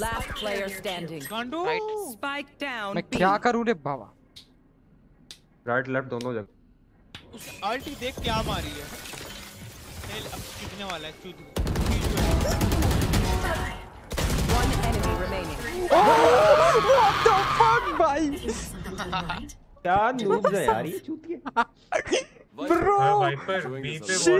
Last player standing. Gandu. Right. Spike down. मैं क्या करूँ रे बाबा? Right left दोनों जगह। उस अल्टी देख क्या मारी है? खेल अब कितने वाला है चूतिया। One enemy remaining. Oh, what the fuck, भाई? क्या नूब है यार ये चूतिया? Bro.